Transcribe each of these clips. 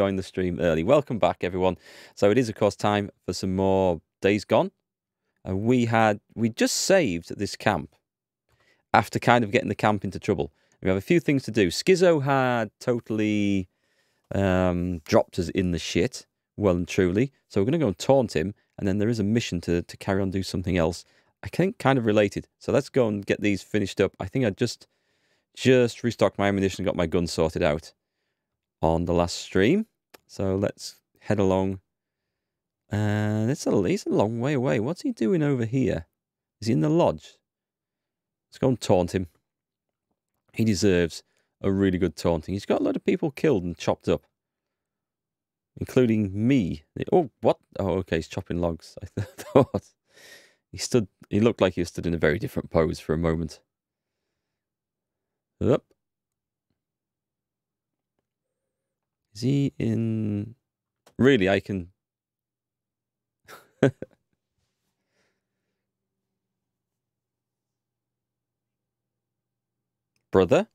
joined the stream early. Welcome back, everyone. So it is, of course, time for some more Days Gone. And we just saved this camp after kind of getting the camp into trouble. We have a few things to do. Skizzo had totally dropped us in the shit, well and truly. So we're going to go and taunt him. And then there is a mission to carry on, do something else. I think kind of related. So let's go and get these finished up. I think I just restocked my ammunition and got my gun sorted out on the last stream. So let's head along. And it's a long way away. What's he doing over here? Is he in the lodge? Let's go and taunt him. He deserves a really good taunting. He's got a lot of people killed and chopped up, including me. Oh, what? Oh, okay, he's chopping logs, I thought. He looked like he stood in a very different pose for a moment. Up. Is he in... Really, I can... Brother?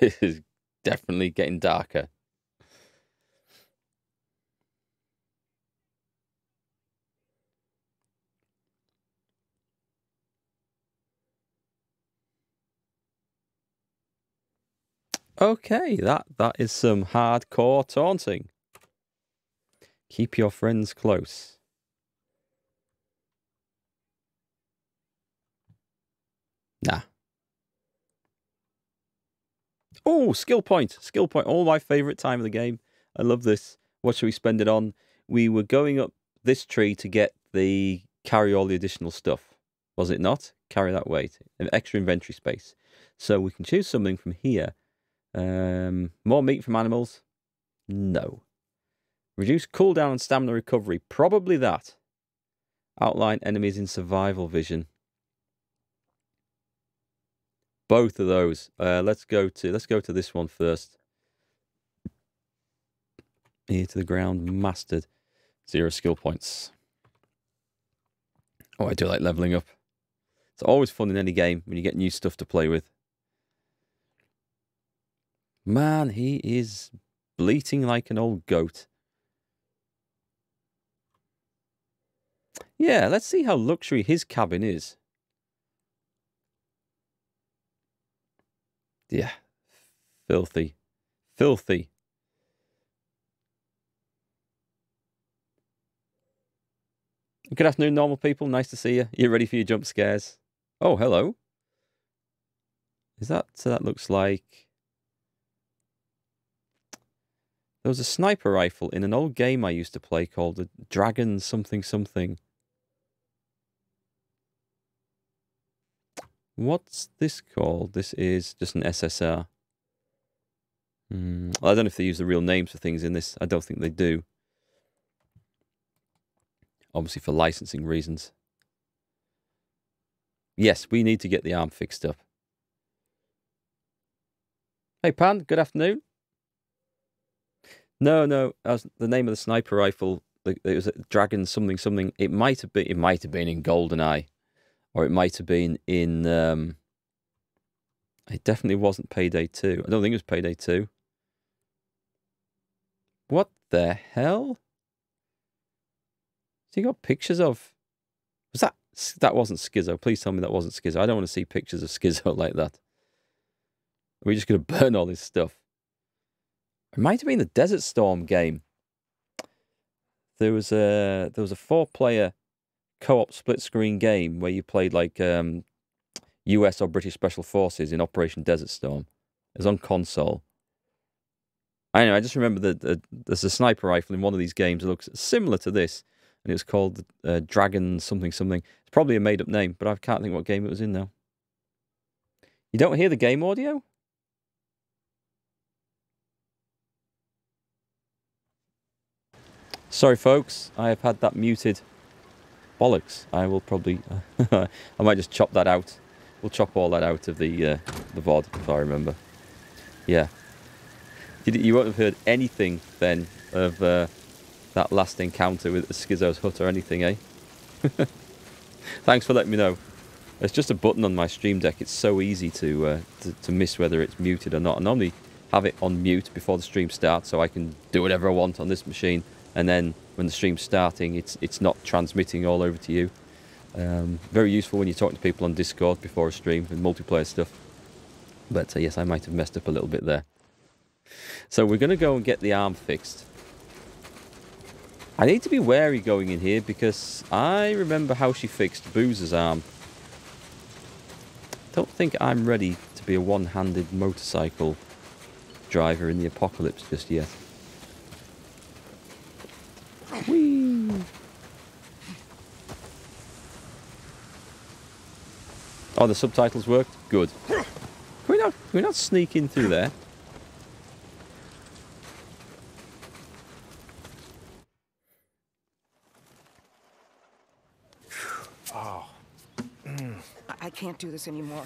This is definitely getting darker. Okay, that is some hardcore taunting. Keep your friends close. Nah. Oh, skill point. Skill point. Oh, my favourite time of the game. I love this. What should we spend it on? We were going up this tree to get the... Carry all the additional stuff. Was it not? Carry that weight. An extra inventory space. So we can choose something from here. More meat from animals? No. Reduce cooldown and stamina recovery. Probably that. Outline enemies in survival vision. Both of those. Let's go to this one first. Ear to the ground, mastered. 0 skill points. Oh, I do like leveling up. It's always fun in any game when you get new stuff to play with. Man, he is bleating like an old goat. Yeah, let's see how luxury his cabin is. Yeah, filthy, filthy. Good afternoon, normal people. Nice to see you. You ready for your jump scares? Oh, hello. Is that so? That looks like there was a sniper rifle in an old game I used to play called the Dragon something something. What's this called? This is just an SSR. I don't know if they use the real names for things in this. I don't think they do. Obviously for licensing reasons. Yes, we need to get the arm fixed up. Hey, Pan, good afternoon. No, the name of the sniper rifle, it was a Dragon something something. It might have been in GoldenEye. Or it might have been in, it definitely wasn't Payday 2. I don't think it was Payday 2. What the hell? So you got pictures of, was that, that wasn't Skizzo. Please tell me that wasn't Skizzo. I don't want to see pictures of Skizzo like that. We're just going to burn all this stuff. It might have been the Desert Storm game. There was a 4-player co-op split-screen game where you played like US or British Special Forces in Operation Desert Storm. It was on console. I know, I just remember that there's a sniper rifle in one of these games that looks similar to this. and it was called Dragon something something. It's probably a made-up name, but I can't think what game it was in now. You don't hear the game audio? Sorry, folks. I have had that muted. Bollocks. I will probably... I might just chop that out. We'll chop all that out of the VOD, if I remember. Yeah. You won't have heard anything, then, of that last encounter with the Skizzo's hut or anything, eh? Thanks for letting me know. It's just a button on my stream deck. It's so easy to miss whether it's muted or not. I normally have it on mute before the stream starts, so I can do whatever I want on this machine. And then when the stream's starting, it's not transmitting all over to you. Very useful when you're talking to people on Discord before a stream and multiplayer stuff. But yes, I might have messed up a little bit there. So we're going to go and get the arm fixed. I need to be wary going in here because I remember how she fixed Boozer's arm. Don't think I'm ready to be a one-handed motorcycle driver in the apocalypse just yet. Whee! Oh, the subtitles worked? Good. Can we not, sneak in through there? Oh. I can't do this anymore.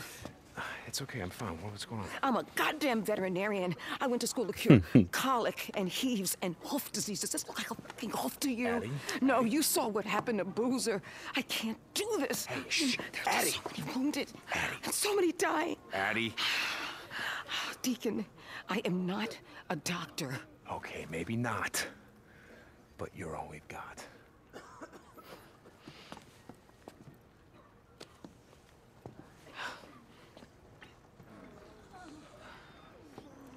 It's okay, I'm fine. What's going on? I'm a goddamn veterinarian. I went to school to cure colic and heaves and hoof diseases. Does this look like a fucking hoof to you? Addie? No, Addie? You saw what happened to Boozer. I can't do this. Hey, shh. There's so many wounded. Addie. And so many dying. Addie. Deacon, I am not a doctor. Okay, maybe not. But you're all we've got.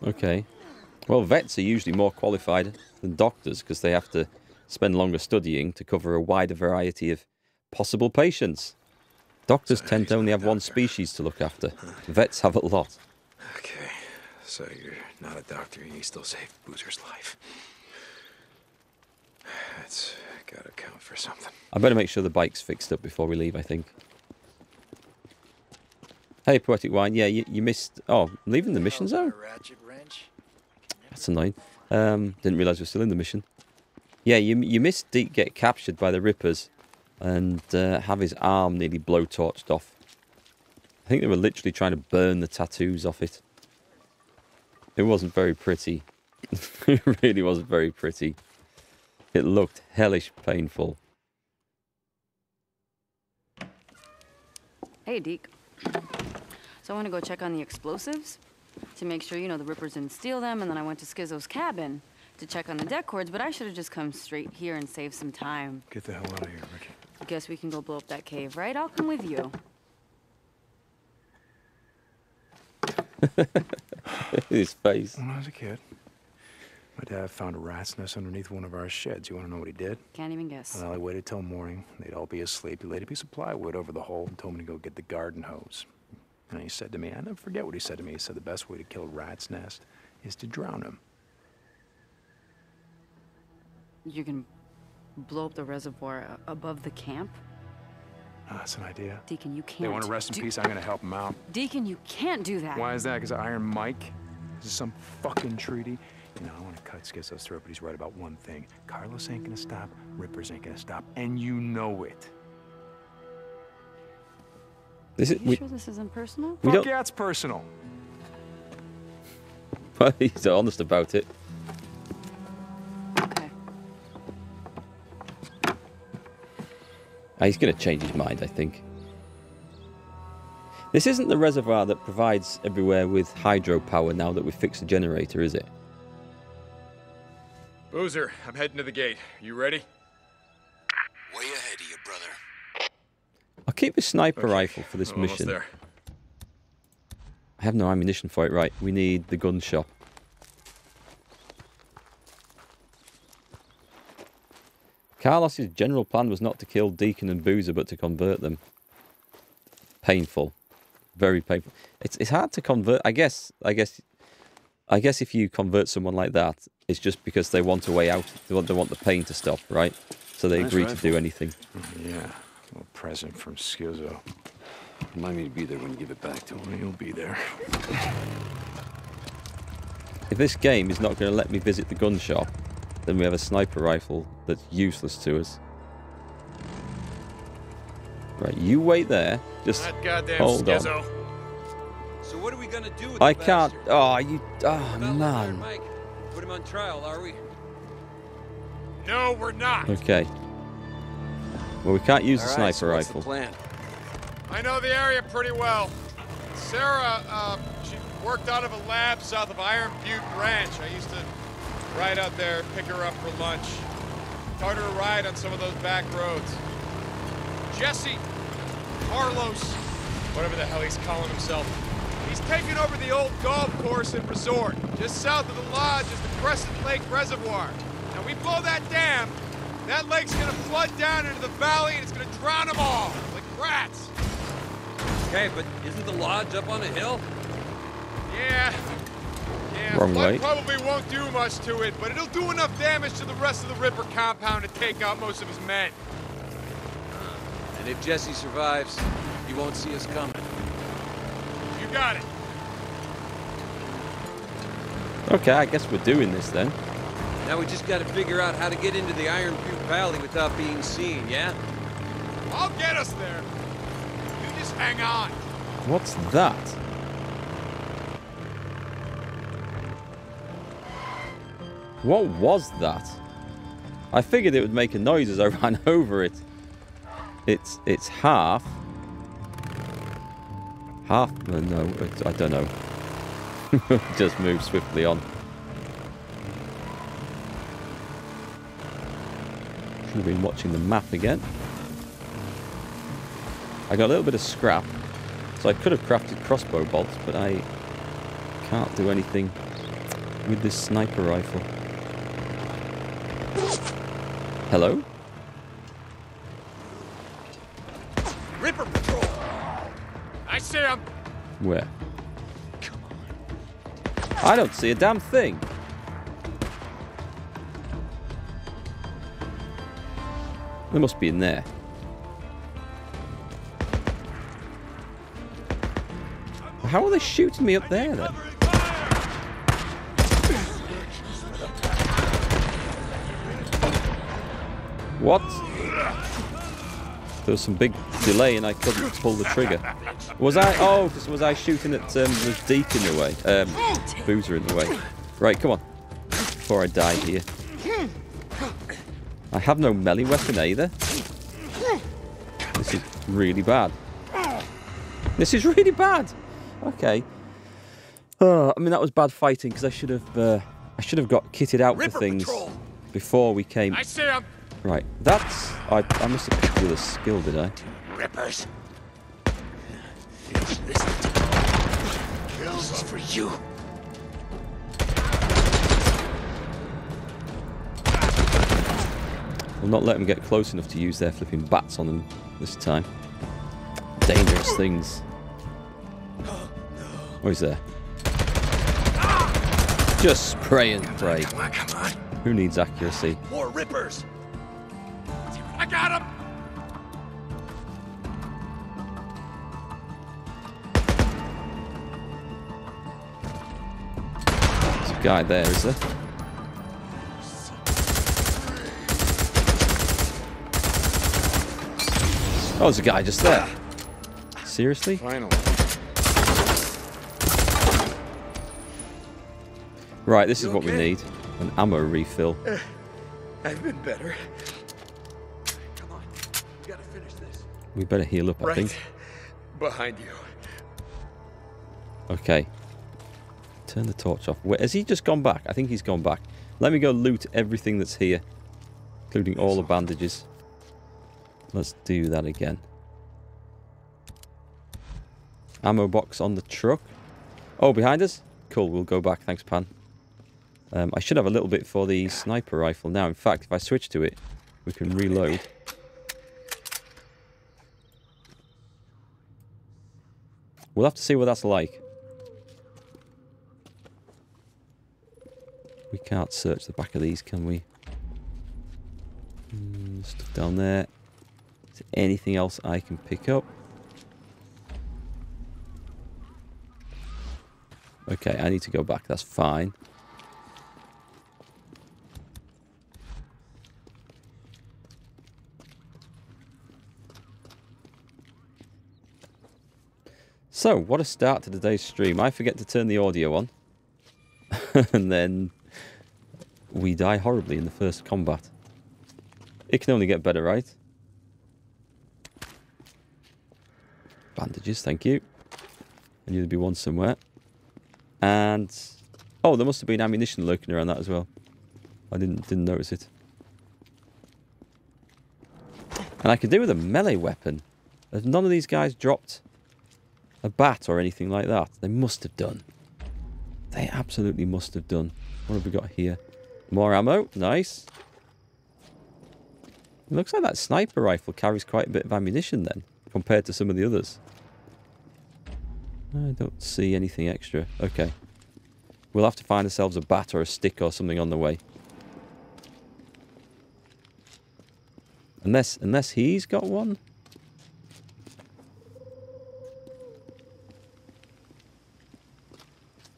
Okay. Well, vets are usually more qualified than doctors because they have to spend longer studying to cover a wider variety of possible patients. Doctors tend to only have one species to look after. Vets have a lot. Okay. So you're not a doctor and you still saved Boozer's life. That's gotta count for something. I better make sure the bike's fixed up before we leave, I think. Hey, Poetic Wine. Yeah, you missed... Oh, leaving the mission zone? That's annoying. Didn't realise we were still in the mission. Yeah, you missed Deke get captured by the Rippers and have his arm nearly blowtorched off. I think they were literally trying to burn the tattoos off it. It wasn't very pretty. It really wasn't very pretty. It looked hellish painful. Hey, Deke. So I want to go check on the explosives to make sure, you know, the Rippers didn't steal them. And then I went to Skizzo's cabin to check on the deck cords, but I should have just come straight here and saved some time. Get the hell out of here, Ricky. I guess we can go blow up that cave, right? I'll come with you. His face. When I was a kid, my dad found a rat's nest underneath one of our sheds. You want to know what he did? Can't even guess. Well, I waited till morning. They'd all be asleep. He laid a piece of plywood over the hole and told me to go get the garden hose. And he said to me, I never forget what he said to me. He said the best way to kill a rat's nest is to drown him. You can blow up the reservoir above the camp? Oh, that's an idea. Deacon, you can't. They want to rest in peace. I'm going to help them out. Deacon, you can't do that. Why is that? Because Iron Mike? Is this some fucking treaty? You know, I want to cut Skizzo's throat, but he's right about one thing. Carlos ain't gonna stop, Rippers ain't gonna stop, and you know it. This is, sure this isn't personal? Fuck yeah, it's personal. But he's honest about it. Okay. He's gonna change his mind, I think. This isn't the reservoir that provides everywhere with hydropower now that we fixed the generator, is it? Boozer, I'm heading to the gate. You ready? Way ahead of you, brother. I'll keep a sniper rifle for this mission. There. I have no ammunition for it, right? We need the gun shop. Carlos's general plan was not to kill Deacon and Boozer, but to convert them. Painful, very painful. It's hard to convert. I guess if you convert someone like that, it's just because they want a way out. They want the pain to stop, right? So they agreed to do anything. Yeah, a little present from Skizzo. Remind me to be there when you give it back to him. He'll be there. If this game is not going to let me visit the gun shop, then we have a sniper rifle that's useless to us. Right, you wait there. Just hold Skizzo. On. So what are we gonna do with I can't. Bastard? Oh, you. Oh, man. Mike. Put him on trial, are we? No, we're not. Okay. Well, we can't use the sniper rifle. The plan? I know the area pretty well. Sarah, she worked out of a lab south of Iron View Ranch. I used to ride out there, pick her up for lunch, taught her a ride on some of those back roads. Jesse, Carlos, whatever the hell he's calling himself, he's taken over the old golf course and resort. Just south of the lodge is the Crescent Lake Reservoir. Now we blow that dam, that lake's gonna flood down into the valley and it's gonna drown them all, like rats. Okay, but isn't the lodge up on a hill? Yeah. Yeah, wrong way. Probably won't do much to it, but it'll do enough damage to the rest of the Ripper compound to take out most of his men. And if Jesse survives, he won't see us coming. You got it. Okay, I guess we're doing this then. Now we just got to figure out how to get into the Iron View Valley without being seen, yeah? I'll get us there. You just hang on. What's that? What was that? I figured it would make a noise as I ran over it. It's half, no, I don't know. Just move swiftly on. Should have been watching the map again. I got a little bit of scrap, so I could have crafted crossbow bolts, but I can't do anything with this sniper rifle. Hello? Ripper patrol! I see him! Where? Come on. I don't see a damn thing! They must be in there. How are they shooting me up there then? What? There was some big delay and I couldn't pull the trigger. Was I? Oh, was I shooting at the Deacon in the way? Boozer in the way. Right, come on. Before I die here. I have no melee weapon either. This is really bad. This is really bad. Okay. I mean, that was bad fighting because I should have got kitted out for things before we came. I see him. Right, that's... I must have picked with a skill, did I? Rippers. This is for you. I'll not let them get close enough to use their flipping bats on them this time. Dangerous things. Oh, he's there. Just spray and pray. Come on, come on, come on. Who needs accuracy? More rippers. I got him. There's a guy there, is there? Oh, there's a guy just there. Seriously? Finally. Right, this is what we need. An ammo refill. I've been better. We better heal up, I think. Behind you. Okay. Turn the torch off. Wait, has he just gone back? I think he's gone back. Let me go loot everything that's here, including all the bandages. Let's do that again. Ammo box on the truck. Oh, behind us? Cool, we'll go back. Thanks, Pan. I should have a little bit for the sniper rifle now. In fact, if I switch to it, we can reload. We'll have to see what that's like. We can't search the back of these, can we? down there. Is there anything else I can pick up? Okay, I need to go back. That's fine. So, what a start to today's stream. I forget to turn the audio on. And then we die horribly in the first combat. It can only get better, right? Bandages, thank you. I knew there'd be one somewhere. And... oh, there must have been ammunition lurking around that as well. I didn't notice it. And I could do with a melee weapon. Have none of these guys dropped a bat or anything like that? They must have done. They absolutely must have done. What have we got here? More ammo. Nice. It looks like that sniper rifle carries quite a bit of ammunition then, compared to some of the others. I don't see anything extra. Okay. We'll have to find ourselves a bat or a stick or something on the way. Unless he's got one.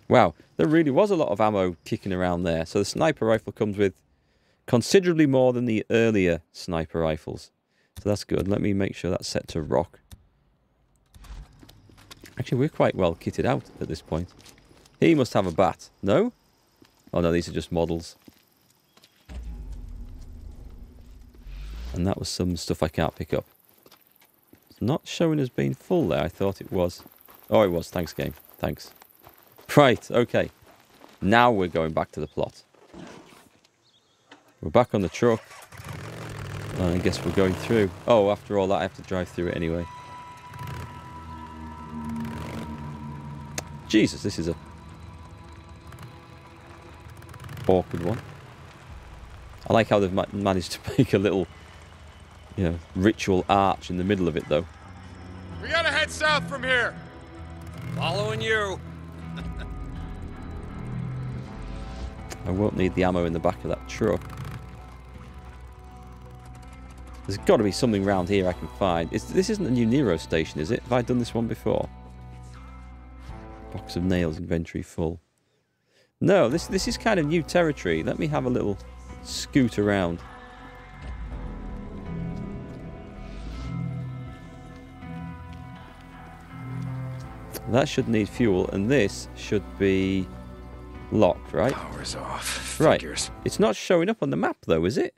Wow, there really was a lot of ammo kicking around there. So the sniper rifle comes with considerably more than the earlier sniper rifles. So that's good. Let me make sure that's set to rock. Actually, we're quite well kitted out at this point. He must have a bat. No? Oh no, these are just models. And that was some stuff I can't pick up. It's not showing as being full there. I thought it was. Oh, it was. Thanks, game. Thanks. Right, okay. Now we're going back to the plot. We're back on the truck. And I guess we're going through. Oh, after all that, I have to drive through it anyway. Jesus, this is a... awkward one. I like how they've managed to make a little, you know, ritual arch in the middle of it, though. We gotta head south from here. Following you. I won't need the ammo in the back of that truck. There's got to be something round here I can find. This isn't a new Nero station, is it? Have I done this one before? Box of nails, inventory full. No, this is kind of new territory. Let me have a little scoot around. That should need fuel, and this should be... locked, right? Power's off. Figures. Right. It's not showing up on the map, though, is it?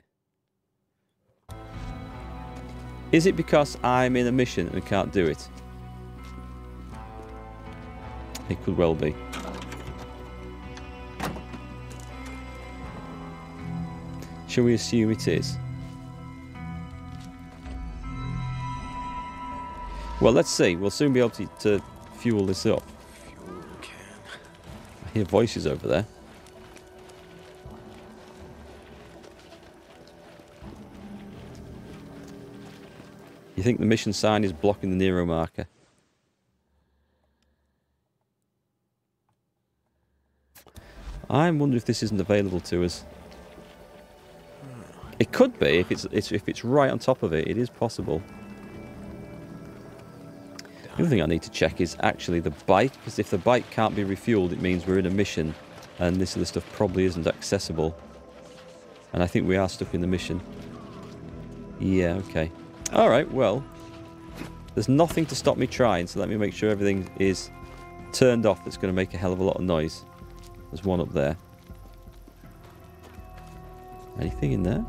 Is it because I'm in a mission and can't do it? It could well be. Shall we assume it is? Well, let's see. We'll soon be able to fuel this up. I hear voices over there. You think the mission sign is blocking the Nero marker? I wonder if this isn't available to us. It could be if it's right on top of it. It is possible. The other thing I need to check is actually the bike, because if the bike can't be refueled, it means we're in a mission, and this list of stuff probably isn't accessible. And I think we are stuck in the mission. Yeah, okay. Alright, well, there's nothing to stop me trying, so let me make sure everything is turned off. That's going to make a hell of a lot of noise. There's one up there. Anything in there?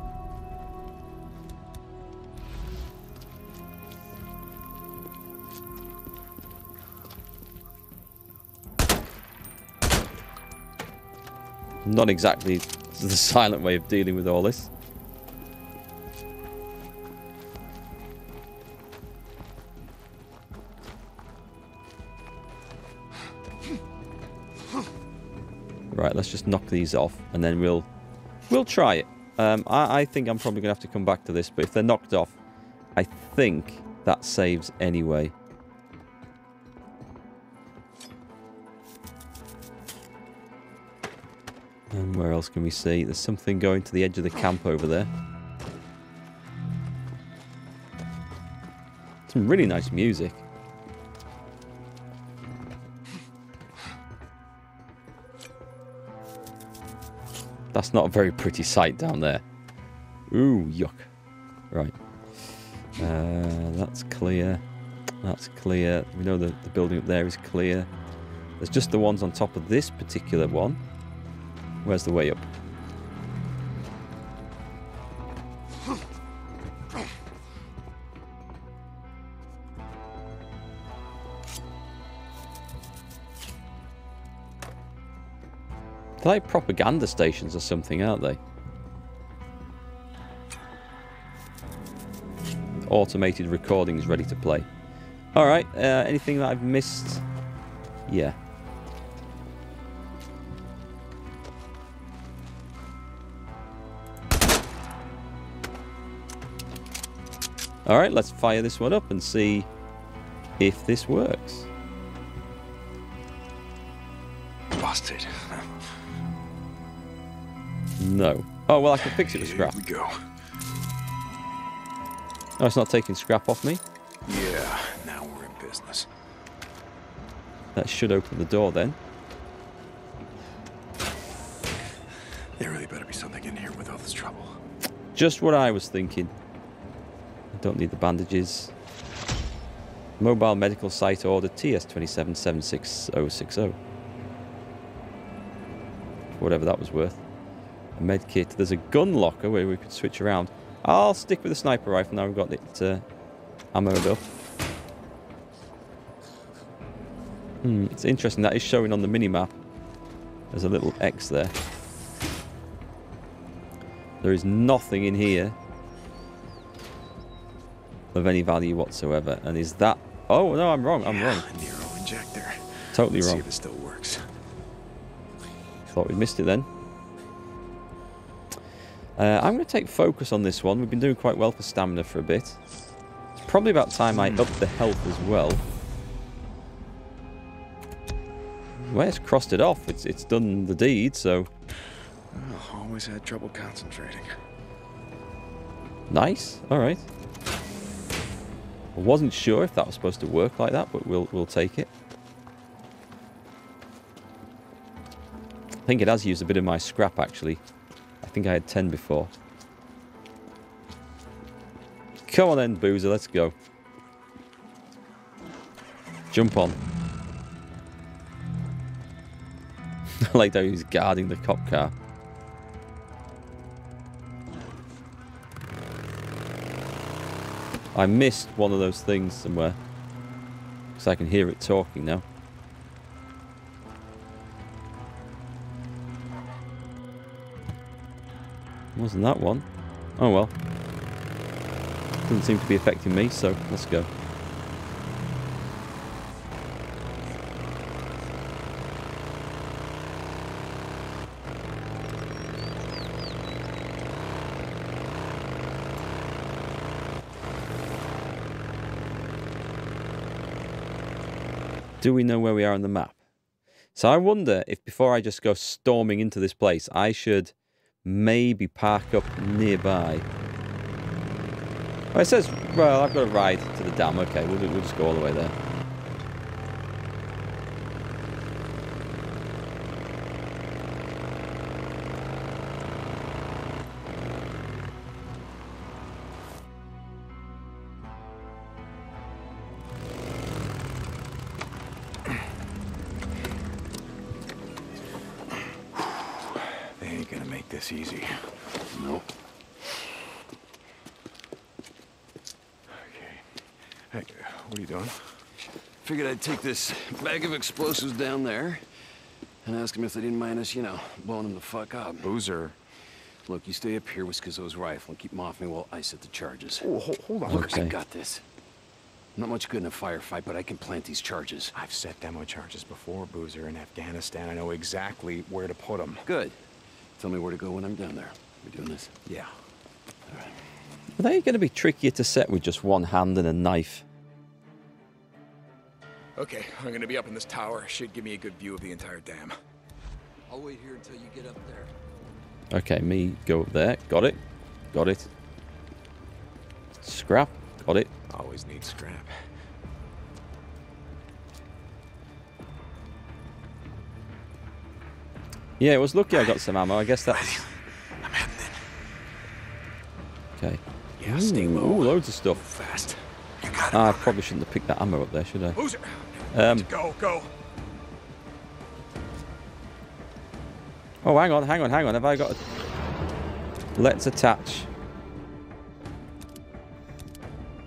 Not exactly the silent way of dealing with all this. Right, let's just knock these off, and then we'll try it. I think I'm probably going to have to come back to this, but if they're knocked off, I think that saves anyway. And where else can we see? There's something going to the edge of the camp over there. Some really nice music. That's not a very pretty sight down there. Ooh, yuck. Right. That's clear. That's clear. We know that the building up there is clear. There's just the ones on top of this particular one. Where's the way up? They're like propaganda stations or something, aren't they? Automated recordings ready to play. Alright, anything that I've missed? Yeah. Alright, let's fire this one up and see if this works. Busted. No. Oh, well, I can fix it with scrap. Here we go. Oh, it's not taking scrap off me? Yeah, now we're in business. That should open the door then. There really better be something in here with all this trouble. Just what I was thinking. I don't need the bandages. Mobile medical site order TS27 76060. Whatever that was worth. Med kit. There's a gun locker where we could switch around. I'll stick with the sniper rifle now we've got it ammoed up. It's interesting that is showing on the mini map. There's a little X there. There is nothing in here of any value whatsoever. And is that? Oh no, I'm wrong. I'm wrong. Neuro injector. Totally wrong. Let's see if it still works. Thought we missed it then. I'm going to take focus on this one. We've been doing quite well for stamina for a bit. It's probably about time I up the health as well. Well, it's crossed it off. It's done the deed, so... Oh, always had trouble concentrating. Nice. All right. I wasn't sure if that was supposed to work like that, but we'll take it. I think it has used a bit of my scrap, actually. I think I had 10 before. Come on then, Boozer, let's go. Jump on. I like how he's guarding the cop car. I missed one of those things somewhere. Because I can hear it talking now. Wasn't that one? Oh well. Doesn't seem to be affecting me, so let's go. Do we know where we are on the map? So I wonder if before I just go storming into this place, I should maybe park up nearby. Oh, it says, well, I've got to ride to the dam. Okay, we'll just go all the way there. Take this bag of explosives down there and ask them if they didn't mind us, you know, blowing them the fuck up. Boozer. Look, you stay up here with Skizzo's rifle and keep them off me while I set the charges. Oh, hold on. Look, okay. I got this. I'm not much good in a firefight, but I can plant these charges. I've set demo charges before, Boozer, in Afghanistan. I know exactly where to put them. Good. Tell me where to go when I'm down there. We're doing this? Yeah. All right. Are they going to be trickier to set with just one hand and a knife? Okay, I'm gonna be up in this tower. Should give me a good view of the entire dam. I'll wait here until you get up there. Okay, me go up there. Got it. Got it. Scrap. Got it. Always need scrap. Yeah, it was lucky I got some ammo. I guess that's... I'm heading in. Okay. Yeah, ooh, loads of stuff. Fast. You got it, I probably shouldn't have picked that ammo up there, should I? Boozer. Go. Oh, hang on. Have I got... Let's attach.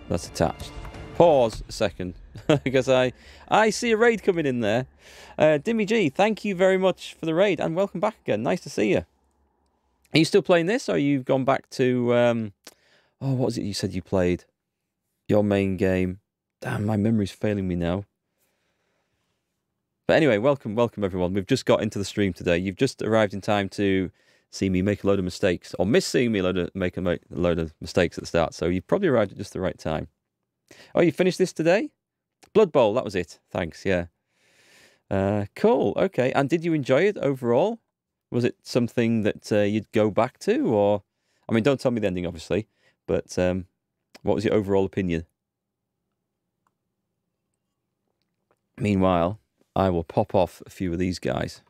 That's attached. Pause a second. Because I see a raid coming in there. Dimmy G, thank you very much for the raid and welcome back again. Nice to see you. Are you still playing this or you've gone back to oh, what was it you said you played? Your main game. Damn, my memory's failing me now. But anyway, welcome everyone. We've just got into the stream today. You've just arrived in time to see me make a load of mistakes, or miss seeing me make a load of mistakes at the start. So you probably arrived at just the right time. Oh, you finished this today? Blood Bowl, that was it. Thanks, yeah. Cool, okay. And did you enjoy it overall? Was it something that you'd go back to? Or, I mean, don't tell me the ending, obviously, but what was your overall opinion? Meanwhile, I will pop off a few of these guys.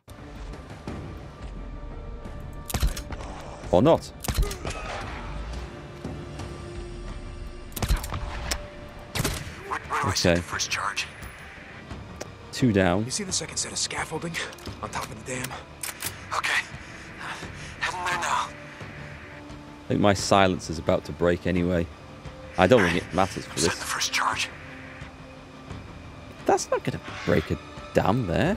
Or not. Okay. First charge. Two down. You see the second set of scaffolding on top of the dam? Okay. Heading there now. I think my silence is about to break anyway. I don't think it matters for this. The first charge. That's not going to break a dam there.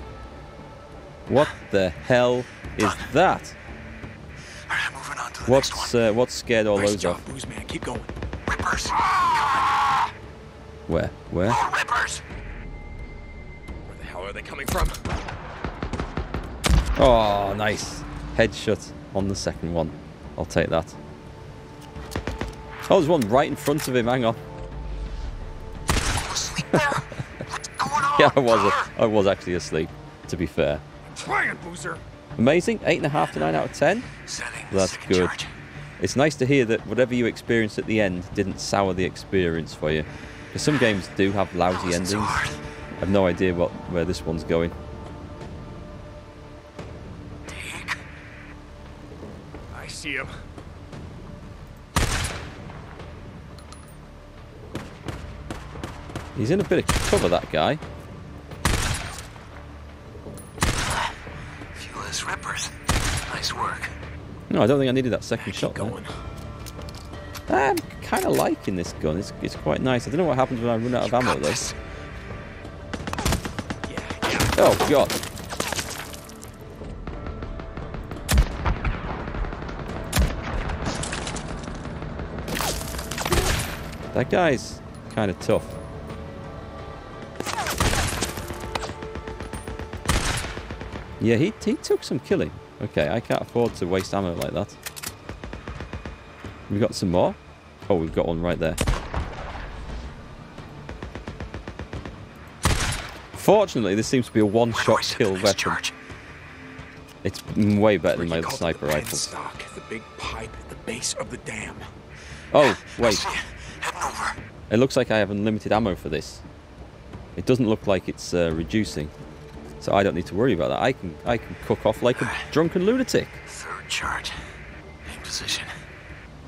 What the hell is that? What scared all those off? Keep going. Rippers. Where? Oh, rippers. Where the hell are they coming from? Oh, nice. Headshot on the second one. I'll take that. Oh, there's one right in front of him. Hang on. What's going on? Yeah, I was actually asleep, to be fair. Try it, Boozer. Amazing, 8.5 to 9 out of 10. That's good. It's nice to hear that whatever you experienced at the end didn't sour the experience for you. Because some games do have lousy endings. I have no idea where this one's going. I see him. He's in a bit of cover, that guy. Rippers. Nice work. No, I don't think I needed that second shot there. I'm kind of liking this gun. It's quite nice. I don't know what happens when I run out of ammo though. Yeah. Oh god. That guy's kind of tough. Yeah, he took some killing. Okay, I can't afford to waste ammo like that. We've got some more. Oh, we've got one right there. Fortunately, this seems to be a one-shot kill weapon. Charge? It's way better than my sniper rifle. Stock, the big pipe at the base of the dam. Oh, wait. It looks like I have unlimited ammo for this. It doesn't look like it's reducing. So I don't need to worry about that. I can cook off like a drunken lunatic. Third charge. In position.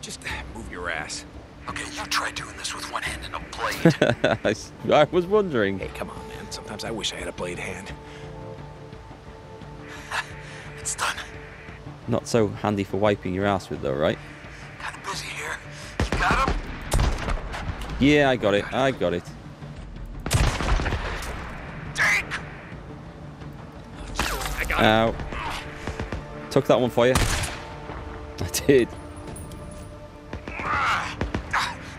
Just move your ass. Okay, you try doing this with one hand and a blade. I was wondering. Hey, come on, man. Sometimes I wish I had a blade hand. It's done. Not so handy for wiping your ass with, though, right? Kind of busy here. You got him? Yeah, I got it. Ow. Took that one for you. I did.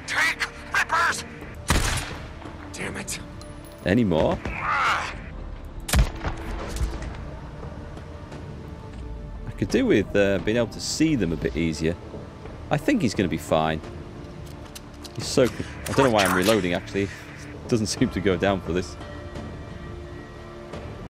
Take rippers. Damn it. Any more? I could do with being able to see them a bit easier. I think he's going to be fine. He's so... I don't know why I'm reloading, actually. Doesn't seem to go down for this.